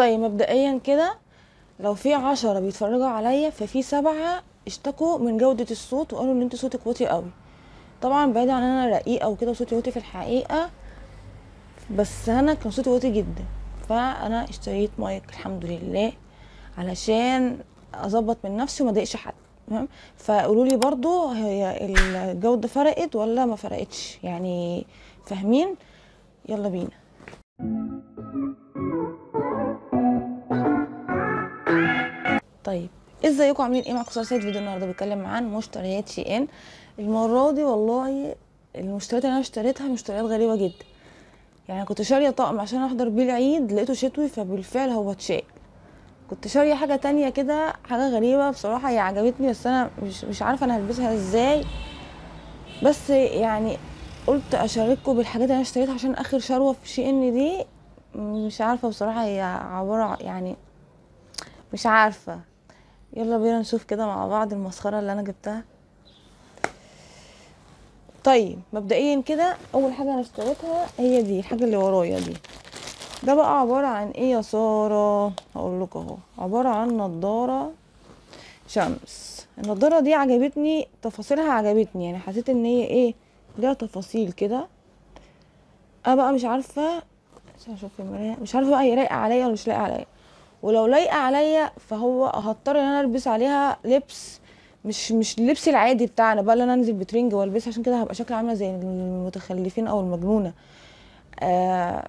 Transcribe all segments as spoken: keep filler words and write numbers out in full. طيب مبدئيا كده لو في عشرة بيتفرجوا عليا ففي سبعة اشتكوا من جودة الصوت وقالوا ان انت صوتك واطي قوي. طبعا بعيد عن انا رقيقة وكده وصوتي واطي في الحقيقة، بس انا كان صوتي واطي جدا، فانا اشتريت مايك الحمد لله علشان اظبط من نفسي وما اضايقش حد. تمام، فقولوا لي برضو هي الجودة فرقت ولا ما فرقتش؟ يعني فاهمين؟ يلا بينا. طيب ازيكم عاملين ايه؟ معاكم سارة سيد. فيديو النهارده بيتكلم عن مشتريات شين. المره دي والله المشتريات اللي انا اشتريتها مشتريات غريبه جدا. يعني كنت شاريه طقم عشان احضر بيه العيد، لقيته شتوي فبالفعل هو اتشال. كنت شاريه حاجه تانية كده، حاجه غريبه بصراحه، هي عجبتني بس انا مش مش عارفه انا هلبسها ازاي، بس يعني قلت اشارككم بالحاجات اللي انا اشتريتها عشان اخر شروه في شين دي. مش عارفه بصراحه هي عباره يعني مش عارفه. يلا بينا نشوف كده مع بعض المسخره اللي انا جبتها. طيب مبدئيا كده اول حاجه انا اشتريتها هي دي الحاجه اللي ورايا دي. ده بقى عباره عن ايه يا ساره؟ هقول لكم اهو، عباره عن نضاره شمس. النضاره دي عجبتني، تفاصيلها عجبتني، يعني حسيت ان هي ايه ليها تفاصيل كده. انا بقى مش عارفه، اشوف في المرايه، مش عارفه بقى هي لايقه عليا ولا مش لايقه عليا، ولو لايقه عليا فهو هضطر ان انا البس عليها لبس مش مش اللبس العادي بتاعنا بقى اللي انا انزل بترنج والبسها، عشان كده هبقى شكلي عامله زي المتخلفين او المجنونه. آه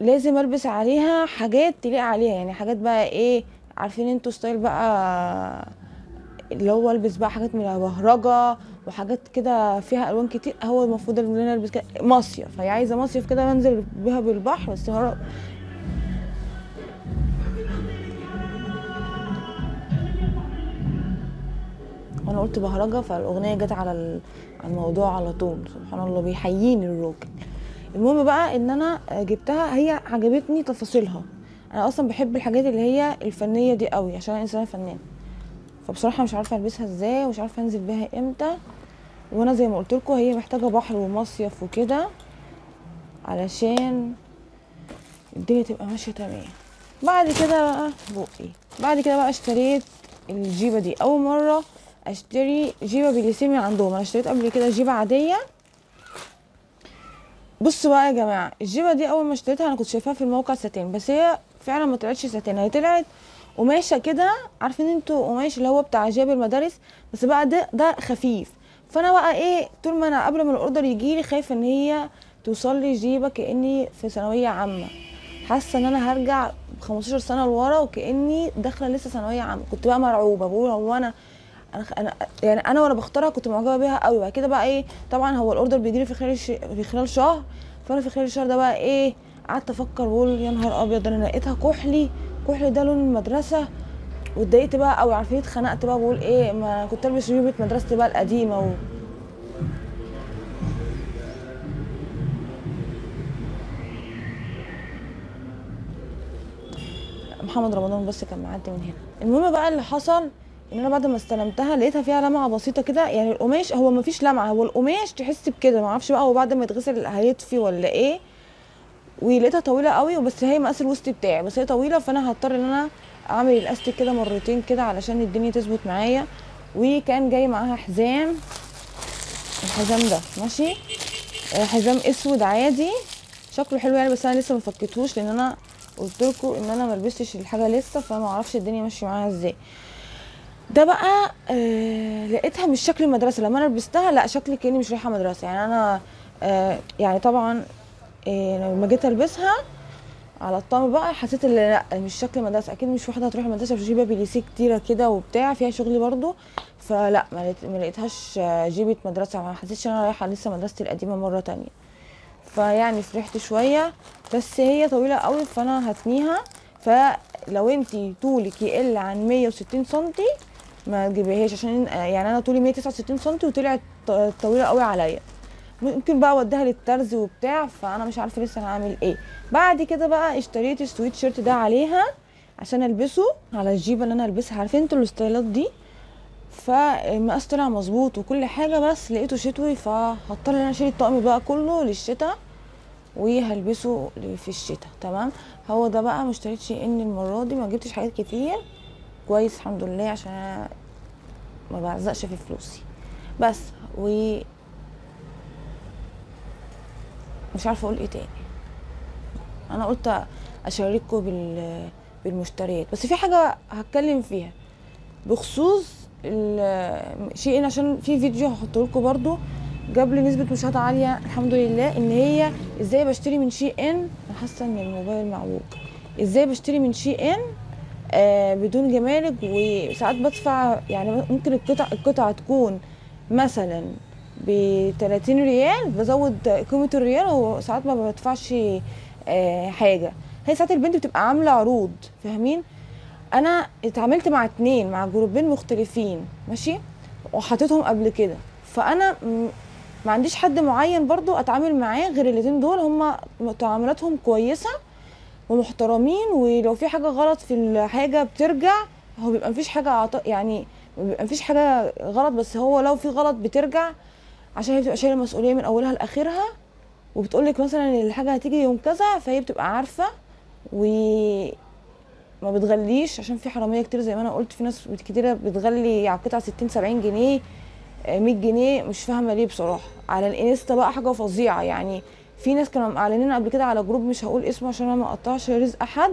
لازم البس عليها حاجات تليق عليها، يعني حاجات بقى ايه، عارفين انتوا ستايل بقى اللي هو البس بقى حاجات من البهرجه وحاجات كده فيها الوان كتير. هو المفروض ان انا البس كده مصيف، هي عايزه مصيف كده بنزل بيها بالبحر والسهرات. انا قلت بهرجه فالاغنيه جت على الموضوع على طول، سبحان الله بيحييني الراجل. المهم بقى ان انا جبتها، هي عجبتني تفاصيلها، انا اصلا بحب الحاجات اللي هي الفنيه دي قوي عشان انا انسانه فنانه. فبصراحه مش عارفه البسها ازاي ومش عارفه انزل بيها امتى، وانا زي ما قلت لكم هي محتاجه بحر ومصيف وكده علشان الدنيا تبقى ماشيه تمام. بعد كده بقى بقي بعد كده بقى اشتريت الجيبه دي. اول مره اشتري جيبه بلسيمي عندهم، انا اشتريت قبل كده جيبه عاديه. بصوا بقى يا جماعه، الجيبه دي اول ما اشتريتها انا كنت شايفاها في الموقع ساتين، بس هي فعلا ما طلعتش ساتين، هي طلعت قماشه كده، عارفين انتوا قماش اللي هو بتاع جياب المدارس، بس بقى ده ده خفيف. فانا بقى ايه، طول ما انا قبل ما الاوردر يجيلي خايفه ان هي توصل لي جيبه كاني في ثانويه عامه، حاسه ان انا هرجع خمستاشر سنه لورا وكاني داخله لسه ثانويه عامه. كنت بقى مرعوبه، بقول هو انا انا يعني انا وانا بختارها كنت معجبه بيها قوي. بعد كده بقى ايه، طبعا هو الاوردر بيجيلي في خلال في خلال شهر، فانا في خلال الشهر ده بقى ايه قعدت افكر بقول يا نهار ابيض انا لقيتها كحلي، كحلي ده لون المدرسه، واتضايقت بقى قوي، عارفين اتخنقت بقى بقول ايه، ما انا كنت البس جيبه مدرستي بقى القديمه و... محمد رمضان بس كان معدي من هنا. المهم بقى اللي حصل ان انا بعد ما استلمتها لقيتها فيها لمعه بسيطه كده، يعني القماش هو مفيش لمعه، هو القماش تحس بكده، معرفش بقى هو بعد ما يتغسل هيطفي ولا ايه. ولقيتها طويله قوي، وبس هي مقاس الوسط بتاعي، بس هي طويله، فانا هضطر ان انا اعمل الاستيك كده مرتين كده علشان الدنيا تظبط معايا. وكان جاي معاها حزام، الحزام ده ماشي، حزام اسود عادي شكله حلو يعني، بس انا لسه مفكتهوش لان انا قلت لكم ان انا ملبستش الحاجه لسه، فما اعرفش الدنيا ماشيه معاها ازاي. ده بقى آه لقيتها مش شكل المدرسه، لما انا لبستها لا شكلي كاني مش رايحه مدرسه، يعني انا آه يعني طبعا آه لما جيت البسها على الطقم بقى حسيت ان لا مش شكل مدرسه، اكيد مش واحده هتروح المدرسه بجيبه بليسيه كتيره كده وبتاع فيها شغل برضو، فلا ما لقيتهاش جيبه مدرسه، ما حسيتش ان انا رايحه لسه مدرستي القديمه مره تانية، فيعني فرحت شويه. بس هي طويله قوي فانا هتنيها، فلو انتي طولك يقل عن مية وستين سنتي ما تجيبيهاش، عشان يعني انا طولي مية وتسعة وستين سم وطلعت طويله قوي عليا، ممكن بقى اوديها للترز وبتاع، فانا مش عارفه لسه هعمل ايه. بعد كده بقى اشتريت السويت شيرت ده عليها عشان البسه على الجيبه اللي انا هلبسها، عارفين انتوا الستايلات دي، فالمقاس طلع مظبوط وكل حاجه، بس لقيته شتوي فهضطر ان انا اشيل الطقم بقى كله للشتاء وهلبسه في الشتاء. تمام، هو ده بقى. مشتريتش ان المره دي ما جبتش حاجات كتير، كويس الحمد لله، عشان انا ما بعزقش في فلوسي بس. و مش عارفه اقول ايه تاني. انا قلت اشارككم بال بالمشتريات، بس في حاجه هتكلم فيها بخصوص شيء، عشان في فيديو هحطه لكم برده جاب لي نسبه مشاهدات عاليه الحمد لله، ان هي ازاي بشتري من شي ان. انا حاسه ان الموبايل معوج. ازاي بشتري من شي ان آه بدون جمارك، وساعات بدفع يعني ممكن القطع القطعه تكون مثلا ب تلاتين ريال، بزود قيمه الريال، وساعات ما بدفعش آه حاجه. هي ساعات البنت بتبقى عامله عروض، فاهمين؟ انا اتعاملت مع اتنين، مع جروبين مختلفين ماشي، وحطيتهم قبل كده، فانا ما عنديش حد معين برضو اتعامل معاه غير الاتنين دول. هما تعاملاتهم كويسه ومحترمين، ولو في حاجه غلط في الحاجه بترجع. هو بيبقى مفيش حاجه يعني، بيبقى مفيش حاجه غلط، بس هو لو في غلط بترجع، عشان هي بتبقى شايله المسؤوليه من اولها لاخرها، وبتقولك مثلا ان الحاجه هتيجي يوم كذا، فهي بتبقى عارفه و ما بتغليش. عشان في حراميه كتير زي ما انا قلت، في ناس كتيره بتغلي على القطعه ستين سبعين جنيه مية جنيه، مش فاهمه ليه بصراحه. على الانستا بقى حاجه فظيعه يعني. في ناس كانوا معلنين قبل كده على جروب مش هقول اسمه عشان انا ما اقطعش رزق احد،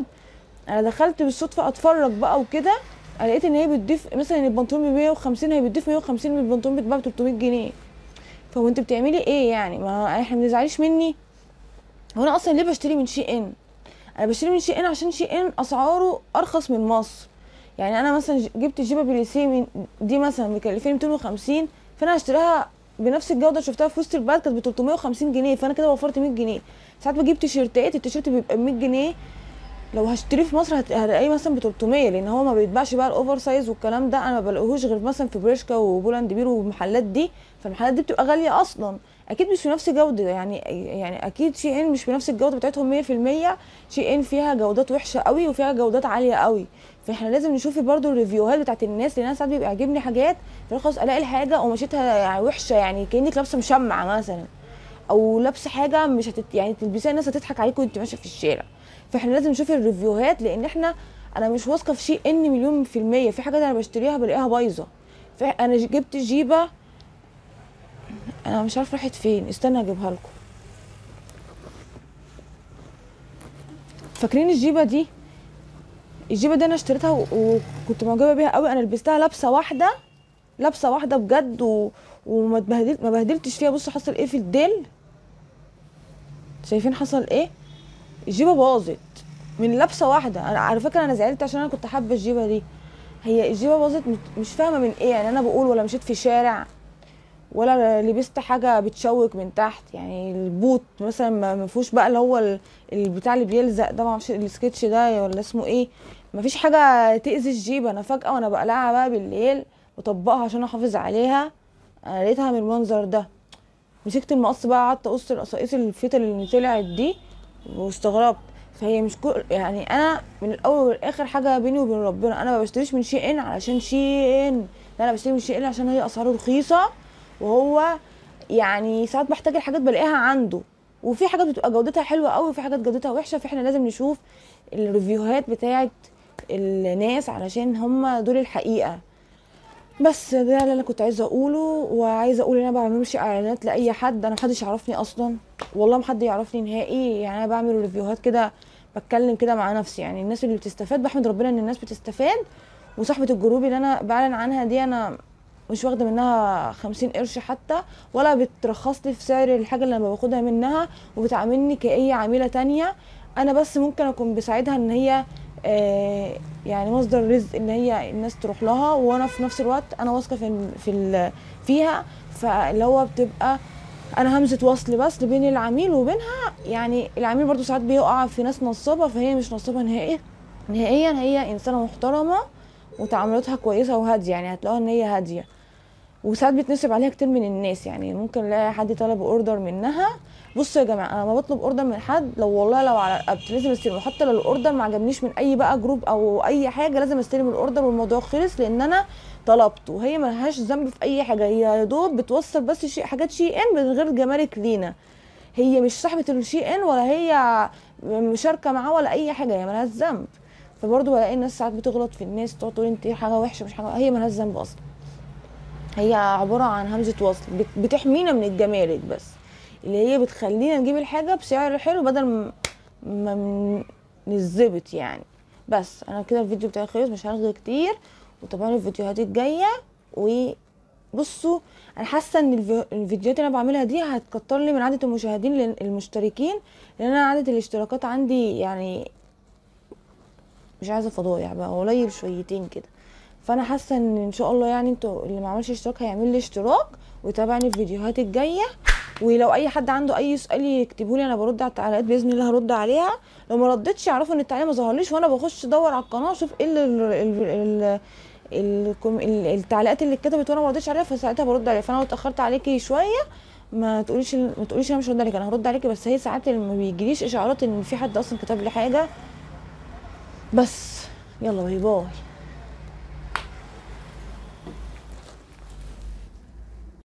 انا دخلت بالصدفه اتفرج بقى وكده، لقيت ان هي بتضيف مثلا البنطلون ب مية وخمسين، هي بتضيف مية وخمسين، البنطلون بيتباع ب تلتمية جنيه. فوانت بتعملي ايه يعني؟ ما احنا ما تزعليش مني. هو انا اصلا ليه بشتري من شي ان؟ انا بشتري من شي ان عشان شي ان اسعاره ارخص من مصر. يعني انا مثلا جبت جيبه بليسيه من دي مثلا مكلفين ميتين وخمسين، فانا هشتريها بنفس الجوده اللي شفتها في وسط البلد كانت ب تلتمية وخمسين جنيه، فانا كده وفرت مية جنيه. ساعات بجيب تيشيرتات، التيشيرت بيبقى ب مية جنيه، لو هشتريه في مصر هلاقيه مثلا ب تلتمية، لان هو ما بيتباعش بقى الاوفر سايز والكلام ده. انا ما بلاقيهوش غير مثلا في بريشكا وبولاند بير والمحلات دي، فالمحلات دي بتبقى غاليه اصلا، اكيد مش بنفس الجوده يعني. يعني اكيد شي ان مش بنفس الجوده بتاعتهم مية في المية. شي ان فيها جودات وحشه قوي وفيها جودات عاليه قوي، فاحنا لازم نشوف برده الريفيوهات بتاعت الناس، لان انا ساعات بيبقى عاجبني حاجات خلاص الاقي الحاجه ومشيتها يعني وحشه، يعني كانك لابسه مشمع مثلا، او لابسه حاجه مش هتت... يعني تلبسيها الناس هتضحك عليك وانت ماشيه في الشارع. فاحنا لازم نشوف الريفيوهات، لان احنا انا مش واثقه في شي ان مليون في الميه. في حاجات انا بشتريها بلاقيها بايظه. انا جبت جيبه انا مش عارفه راحت فين، استنى اجيبها لكم. فاكرين الجيبه دي؟ الجيبه دي انا اشتريتها وكنت معجبه بيها قوي، انا لبستها لابسه واحده، لابسه واحده بجد، و... وما اتبهدلت، ما بهدلتش فيها. بصوا حصل ايه في الدل، شايفين حصل ايه؟ الجيبه باظت من لابسه واحده. انا على فكره انا زعلت عشان انا كنت حابه الجيبه دي. هي الجيبه باظت مش فاهمه من ايه يعني. انا بقول ولا مشيت في شارع ولا لبست حاجه بتشوك من تحت، يعني البوت مثلا ما فيهوش بقى اللي هو البتاع اللي بيلزق ده، ما اعرفش السكتش ده ولا اسمه ايه، ما فيش حاجه تاذي الجيبه. انا فجاه وانا بقلعها بقى بالليل وطبقها عشان احافظ عليها، انا لقيتها بالمنظر ده. مسكت المقص بقى قعدت اقص القصايص الفتل اللي طلعت دي واستغربت. فهي مش كل يعني، انا من الاول والاخر حاجه بيني وبين ربنا، انا ما بشتريش من شي ان علشان شي ان، لا انا بشتري من شي ان عشان هي اسعاره رخيصه، وهو يعني ساعات بحتاج الحاجات بلاقيها عنده، وفي حاجات بتبقى جودتها حلوه قوي وفي حاجات جودتها وحشه. فاحنا لازم نشوف الريفيوهات بتاعت الناس علشان هم دول الحقيقه. بس ده اللي انا كنت عايزه اقوله. وعايزه اقول ان انا ما بعملش اعلانات لاي حد، انا محدش يعرفني اصلا، والله محد يعرفني نهائي. يعني انا بعمل ريفيوهات كده، بتكلم كده مع نفسي يعني. الناس اللي بتستفاد بحمد ربنا ان الناس بتستفاد، وصاحبه الجروب اللي انا بعلن عنها دي انا مش واخده منها خمسين قرش حتى، ولا بترخصلي في سعر الحاجه اللي انا باخدها منها، وبتعاملني كأي عميله تانية. انا بس ممكن اكون بساعدها ان هي آه يعني مصدر رزق ان هي الناس تروح لها، وانا في نفس الوقت انا واثقه في في فيها، فاللي هو بتبقى انا همزه وصل بس بين العميل وبينها. يعني العميل برضو ساعات بيقع في ناس نصابه، فهي مش نصابه نهائيا نهائيا، هي انسانه محترمه وتعاملاتها كويسه وهاديه، يعني هتلاقوها ان هي هاديه. وساعات بتنصب عليها كتير من الناس، يعني ممكن الاقي حد طلب اوردر منها. بصوا يا جماعه، انا ما بطلب اوردر من حد، لو والله لو على رقبتي لازم استلمه، حتى لو الاوردر ما عجبنيش من اي بقى جروب او اي حاجه، لازم استلم الاوردر والموضوع خلص، لان انا طلبته. وهي ملهاش ذنب في اي حاجه، هي يا دوب بتوصل بس شيء حاجات شي ان من غير جمارك لينا. هي مش صاحبه الشي ان ولا هي مشاركه معاه ولا اي حاجه، هي مالهاش ذنب. فبرضه بلاقي الناس ساعات بتغلط في الناس، تقعد تقول انت حاجه وحشه مش حاجه، هي مالهاش ذنب اصلا. هي عباره عن همزه وصل بتحمينا من الجمارك بس، اللي هي بتخلينا نجيب الحاجه بسعر حلو بدل ما نزبط يعني. بس انا كده الفيديو بتاعي خلص، مش هلغي كتير، وطبعا الفيديوهات الجايه. وبصوا انا حاسه ان الفيديوهات اللي انا بعملها دي هتكتر لي من عدد المشاهدين المشتركين، لان انا عدد الاشتراكات عندي يعني مش عايزه فضايح بقى، قليل شويتين كده. فانا حاسه ان ان شاء الله يعني انتوا اللي ما عملش اشتراك هيعمل لي اشتراك ويتابعني الفيديوهات الجايه. ولو اي حد عنده اي سؤال يكتبولي، انا برد على التعليقات باذن الله، هرد عليها. لو ما ردتش اعرفوا ان التعليق ما ظهرليش، وانا بخش ادور على القناه اشوف ايه ال التعليقات اللي اتكتبت وانا ما ردتش عليها، فساعتها برد عليها. فانا لو اتاخرت عليكي شويه ما تقوليش ما تقوليش انا مش هرد عليك، انا هرد عليكي. بس هي ساعات ما بيجيليش اشعارات ان في حد اصلا كتب لي حاجه. بس يلا باي باي.